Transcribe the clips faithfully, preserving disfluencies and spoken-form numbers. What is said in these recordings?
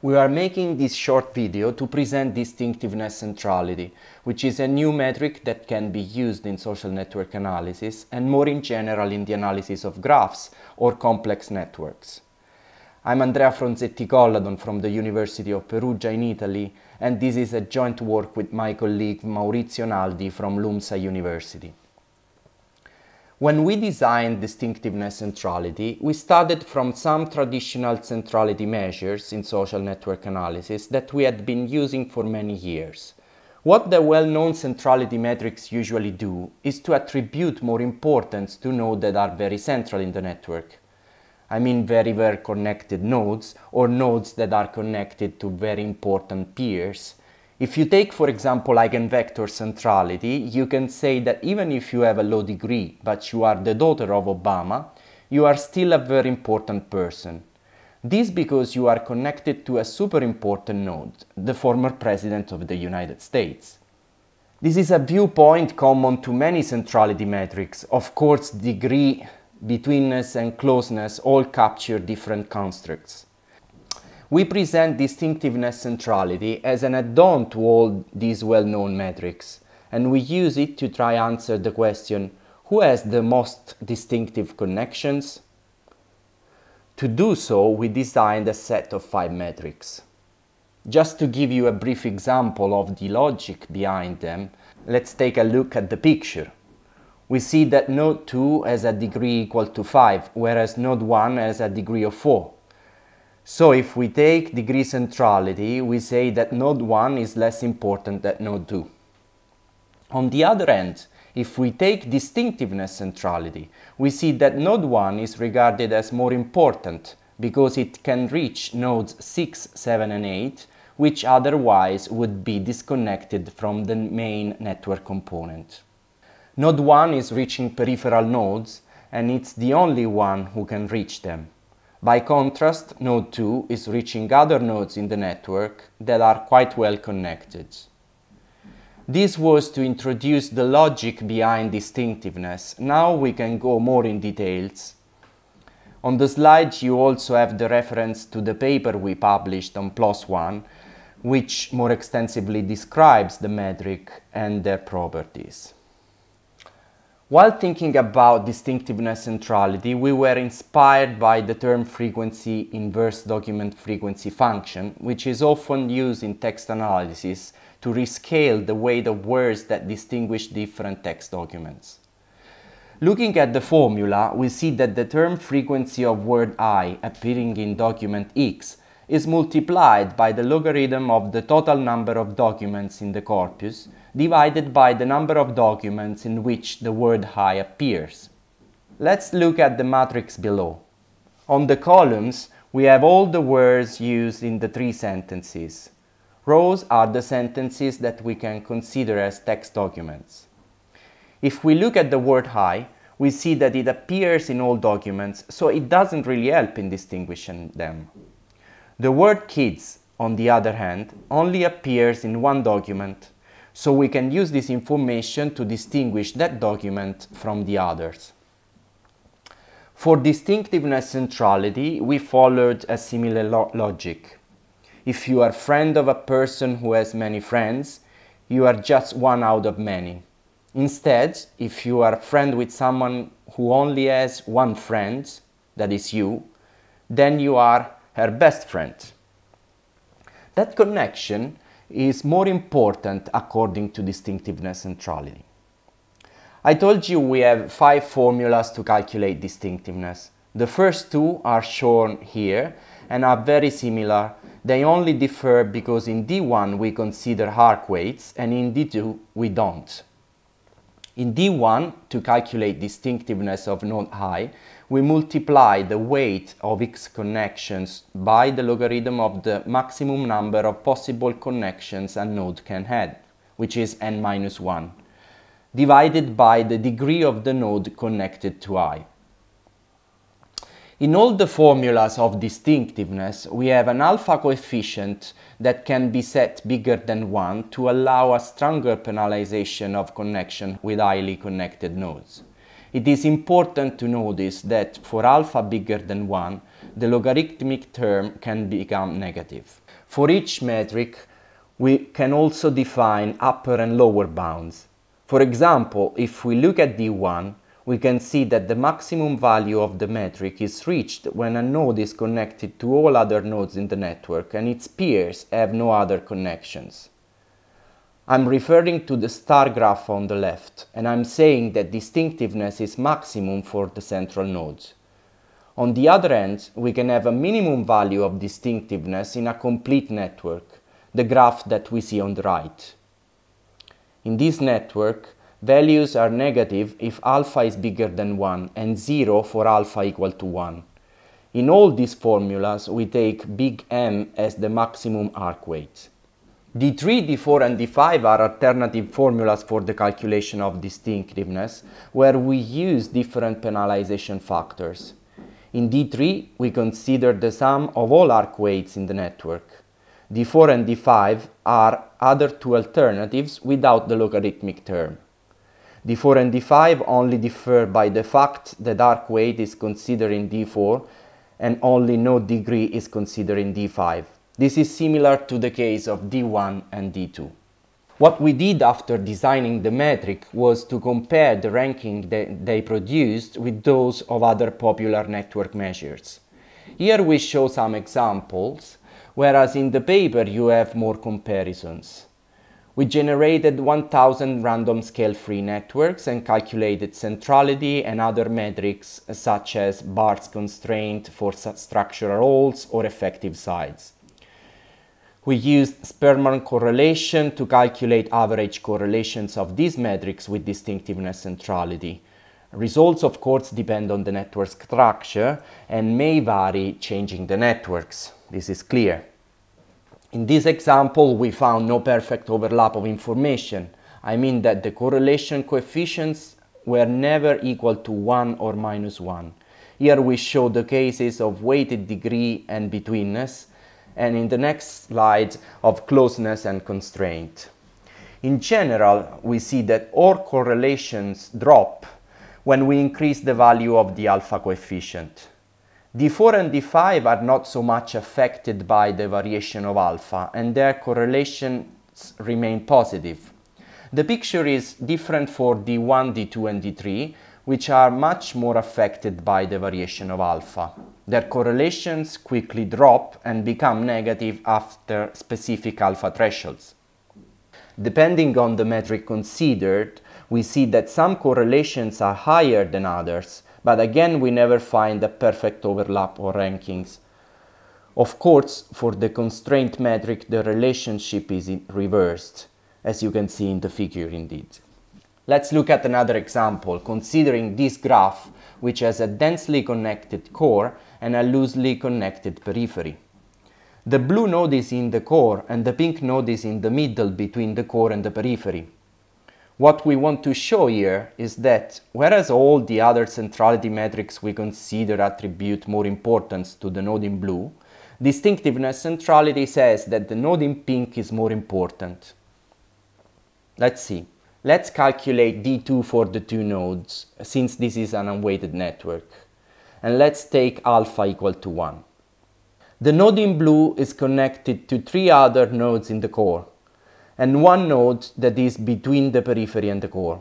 We are making this short video to present distinctiveness centrality, which is a new metric that can be used in social network analysis and more in general in the analysis of graphs or complex networks. I'm Andrea Fronzetti Colladon from the University of Perugia in Italy, and this is a joint work with my colleague Maurizio Naldi from Lumsa University. When we designed distinctiveness centrality, we started from some traditional centrality measures in social network analysis that we had been using for many years. What the well-known centrality metrics usually do is to attribute more importance to nodes that are very central in the network. I mean very well connected nodes, or nodes that are connected to very important peers. If you take, for example, eigenvector centrality, you can say that even if you have a low degree, but you are the daughter of Obama, you are still a very important person. This because you are connected to a super important node, the former president of the United States. This is a viewpoint common to many centrality metrics. Of course, degree, betweenness and closeness all capture different constructs. We present distinctiveness centrality as an add-on to all these well-known metrics, and we use it to try answer the question, who has the most distinctive connections? To do so, we designed a set of five metrics. Just to give you a brief example of the logic behind them, let's take a look at the picture. We see that node two has a degree equal to five, whereas node one has a degree of four. So if we take degree centrality, we say that node one is less important than node two. On the other hand, if we take distinctiveness centrality, we see that node one is regarded as more important because it can reach nodes six, seven and eight, which otherwise would be disconnected from the main network component. Node one is reaching peripheral nodes, and it's the only one who can reach them. By contrast, node two is reaching other nodes in the network that are quite well connected. This was to introduce the logic behind distinctiveness. Now we can go more in details. On the slide you also have the reference to the paper we published on PLOS One, which more extensively describes the metric and their properties. While thinking about distinctiveness centrality, we were inspired by the term frequency inverse document frequency function, which is often used in text analysis to rescale the weight of words that distinguish different text documents. Looking at the formula, we see that the term frequency of word I appearing in document X is multiplied by the logarithm of the total number of documents in the corpus divided by the number of documents in which the word I appears. Let's look at the matrix below. On the columns, we have all the words used in the three sentences. Rows are the sentences that we can consider as text documents. If we look at the word I, we see that it appears in all documents, so it doesn't really help in distinguishing them. The word kids, on the other hand, only appears in one document, so we can use this information to distinguish that document from the others. For distinctiveness centrality, we followed a similar lo logic. If you are a friend of a person who has many friends, you are just one out of many. Instead, if you are a friend with someone who only has one friend, that is you, then you are her best friend. That connection is more important according to distinctiveness centrality. I told you we have five formulas to calculate distinctiveness. The first two are shown here and are very similar. They only differ because in D one we consider arc weights and in D two we don't. In D one, to calculate distinctiveness of node I, we multiply the weight of X connections by the logarithm of the maximum number of possible connections a node can have, which is n minus one, divided by the degree of the node connected to I. In all the formulas of distinctiveness, we have an alpha coefficient that can be set bigger than one to allow a stronger penalization of connection with highly connected nodes. It is important to notice that for alpha bigger than one, the logarithmic term can become negative. For each metric, we can also define upper and lower bounds. For example, if we look at D one, we can see that the maximum value of the metric is reached when a node is connected to all other nodes in the network and its peers have no other connections. I'm referring to the star graph on the left, and I'm saying that distinctiveness is maximum for the central nodes. On the other end, we can have a minimum value of distinctiveness in a complete network, the graph that we see on the right. In this network, values are negative if alpha is bigger than one and zero for alpha equal to one. In all these formulas, we take big M as the maximum arc weight. D three, D four and D five are alternative formulas for the calculation of distinctiveness, where we use different penalization factors. In D three, we consider the sum of all arc weights in the network. D four and D five are other two alternatives without the logarithmic term. D four and D five only differ by the fact that arc weight is considered in D four and only node degree is considered in D five. This is similar to the case of D one and D two. What we did after designing the metric was to compare the ranking that they produced with those of other popular network measures. Here we show some examples, whereas in the paper you have more comparisons. We generated one thousand random scale-free networks and calculated centrality and other metrics such as Burt's constraint for structural roles or effective size. We used Spearman correlation to calculate average correlations of these metrics with distinctiveness centrality. Results, of course, depend on the network structure and may vary changing the networks. This is clear. In this example, we found no perfect overlap of information. I mean that the correlation coefficients were never equal to one or minus one. Here we show the cases of weighted degree and betweenness, and in the next slide of closeness and constraint. In general, we see that all correlations drop when we increase the value of the alpha coefficient. D four and D five are not so much affected by the variation of alpha, and their correlations remain positive. The picture is different for D one, D two and D three, which are much more affected by the variation of alpha. Their correlations quickly drop and become negative after specific alpha thresholds. Depending on the metric considered, we see that some correlations are higher than others, but again, we never find a perfect overlap or rankings. Of course, for the constraint metric, the relationship is reversed, as you can see in the figure indeed. Let's look at another example, considering this graph, which has a densely connected core and a loosely connected periphery. The blue node is in the core and the pink node is in the middle between the core and the periphery. What we want to show here is that, whereas all the other centrality metrics we consider attribute more importance to the node in blue, distinctiveness centrality says that the node in pink is more important. Let's see. Let's calculate D two for the two nodes, since this is an unweighted network. And let's take alpha equal to one. The node in blue is connected to three other nodes in the core, and one node that is between the periphery and the core.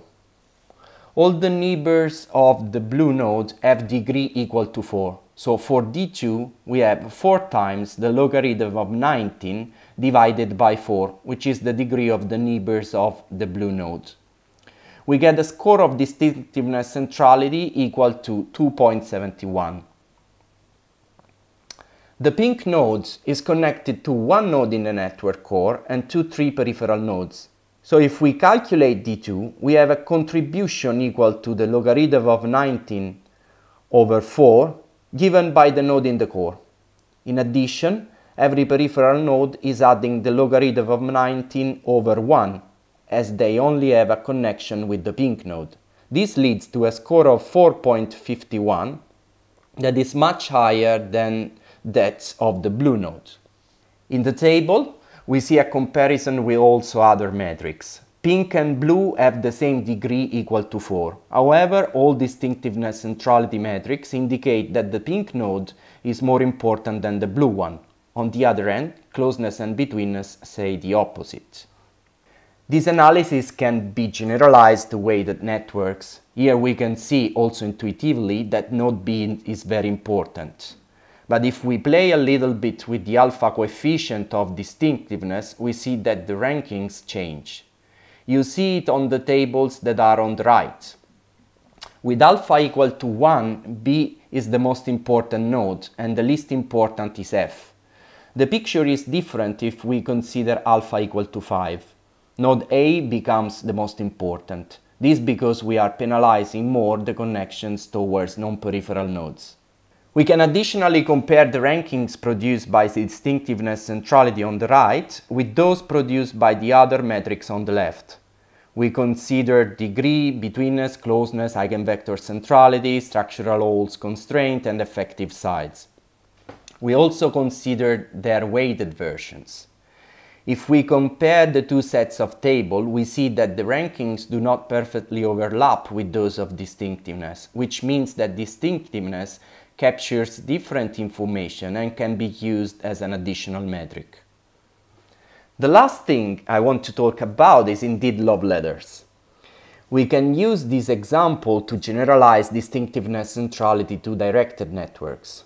All the neighbors of the blue node have degree equal to four. So for D two, we have four times the logarithm of nineteen divided by four, which is the degree of the neighbors of the blue node. We get a score of distinctiveness centrality equal to two point seven one. The pink node is connected to one node in the network core and to three peripheral nodes. So if we calculate D two, we have a contribution equal to the logarithm of nineteen over four given by the node in the core. In addition, every peripheral node is adding the logarithm of nineteen over one, as they only have a connection with the pink node. This leads to a score of four point five one that is much higher than that of the blue node. In the table, we see a comparison with also other metrics. Pink and blue have the same degree equal to four. However, all distinctiveness centrality metrics indicate that the pink node is more important than the blue one. On the other hand, closeness and betweenness say the opposite. This analysis can be generalized to weighted networks. Here we can see also intuitively that node B is very important. But if we play a little bit with the alpha coefficient of distinctiveness, we see that the rankings change. You see it on the tables that are on the right. With alpha equal to one, B is the most important node and the least important is F. The picture is different if we consider alpha equal to five. Node A becomes the most important. This because we are penalizing more the connections towards non-peripheral nodes. We can additionally compare the rankings produced by the distinctiveness centrality on the right with those produced by the other metrics on the left. We consider degree, betweenness, closeness, eigenvector centrality, structural holes, constraint, and effective sides. We also consider their weighted versions. If we compare the two sets of tables, we see that the rankings do not perfectly overlap with those of distinctiveness, which means that distinctiveness captures different information and can be used as an additional metric. The last thing I want to talk about is indeed love letters. We can use this example to generalize distinctiveness centrality to directed networks.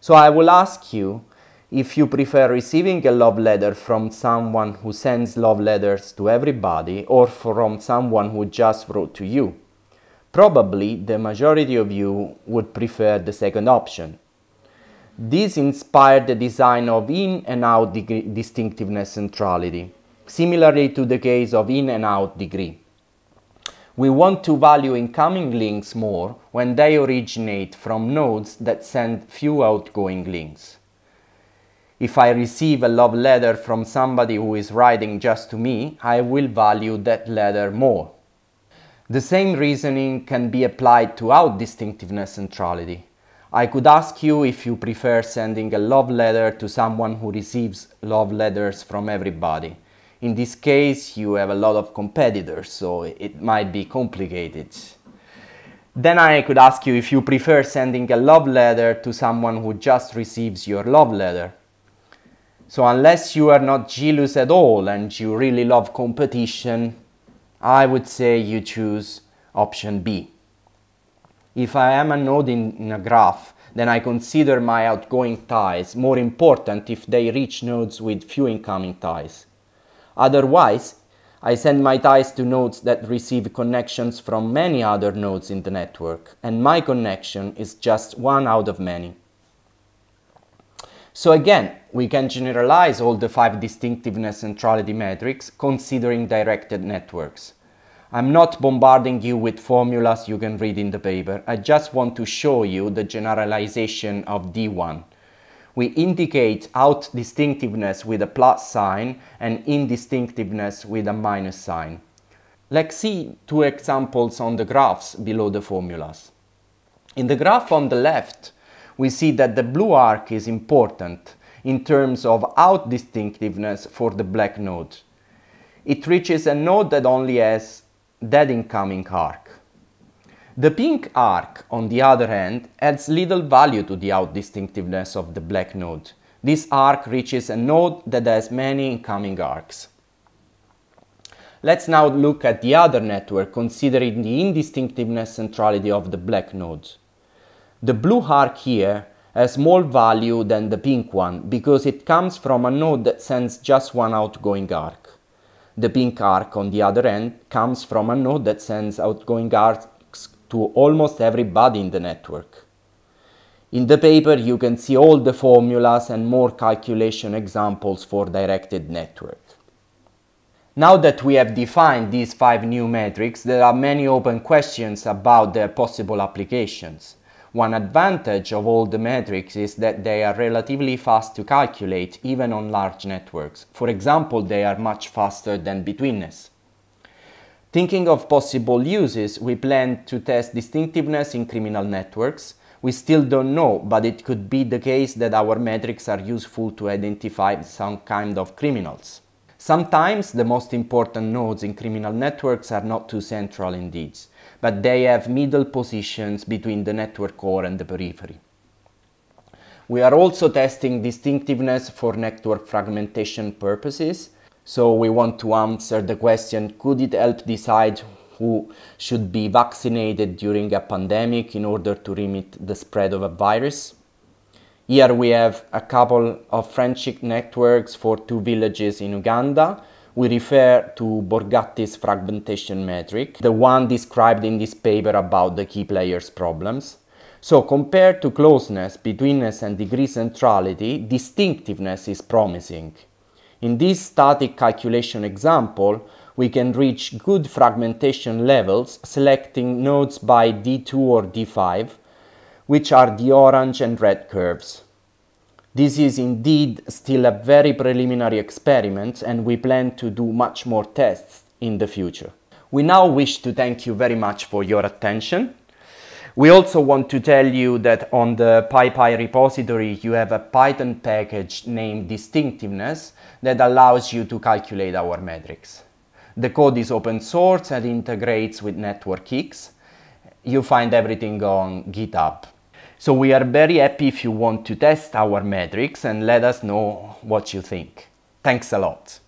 So I will ask you if you prefer receiving a love letter from someone who sends love letters to everybody or from someone who just wrote to you. Probably the majority of you would prefer the second option. This inspired the design of in and out distinctiveness centrality, similarly to the case of in and out degree. We want to value incoming links more when they originate from nodes that send few outgoing links. If I receive a love letter from somebody who is writing just to me, I will value that letter more. The same reasoning can be applied to out distinctiveness centrality. I could ask you if you prefer sending a love letter to someone who receives love letters from everybody. In this case, you have a lot of competitors, so it might be complicated. Then I could ask you if you prefer sending a love letter to someone who just receives your love letter. So unless you are not jealous at all and you really love competition, I would say you choose option B. If I am a node in, in a graph, then I consider my outgoing ties more important if they reach nodes with few incoming ties. Otherwise, I send my ties to nodes that receive connections from many other nodes in the network, and my connection is just one out of many. So again, we can generalize all the five distinctiveness centrality metrics considering directed networks. I'm not bombarding you with formulas you can read in the paper. I just want to show you the generalization of D one. We indicate out distinctiveness with a plus sign and in distinctiveness with a minus sign. Let's see two examples on the graphs below the formulas. In the graph on the left, we see that the blue arc is important in terms of out distinctiveness for the black node. It reaches a node that only has that incoming arc. The pink arc, on the other hand, adds little value to the out distinctiveness of the black node. This arc reaches a node that has many incoming arcs. Let's now look at the other network considering the indistinctiveness centrality of the black node. The blue arc here has more value than the pink one because it comes from a node that sends just one outgoing arc. The pink arc, on the other hand, comes from a node that sends outgoing arcs to almost everybody in the network. In the paper, you can see all the formulas and more calculation examples for directed network. Now that we have defined these five new metrics, there are many open questions about their possible applications. One advantage of all the metrics is that they are relatively fast to calculate, even on large networks. For example, they are much faster than betweenness. Thinking of possible uses, we plan to test distinctiveness in criminal networks. We still don't know, but it could be the case that our metrics are useful to identify some kind of criminals. Sometimes the most important nodes in criminal networks are not too central indeed, but they have middle positions between the network core and the periphery. We are also testing distinctiveness for network fragmentation purposes, so we want to answer the question, could it help decide who should be vaccinated during a pandemic in order to limit the spread of a virus? Here we have a couple of friendship networks for two villages in Uganda. We refer to Borgatti's fragmentation metric, the one described in this paper about the key players problems. So compared to closeness, betweenness and degree centrality, distinctiveness is promising. In this static calculation example, we can reach good fragmentation levels selecting nodes by D two or D five, which are the orange and red curves. This is indeed still a very preliminary experiment, and we plan to do much more tests in the future. We now wish to thank you very much for your attention. We also want to tell you that on the PyPI repository you have a Python package named Distinctiveness that allows you to calculate our metrics. The code is open source and integrates with NetworkX. You find everything on GitHub. So we are very happy if you want to test our metrics and let us know what you think. Thanks a lot.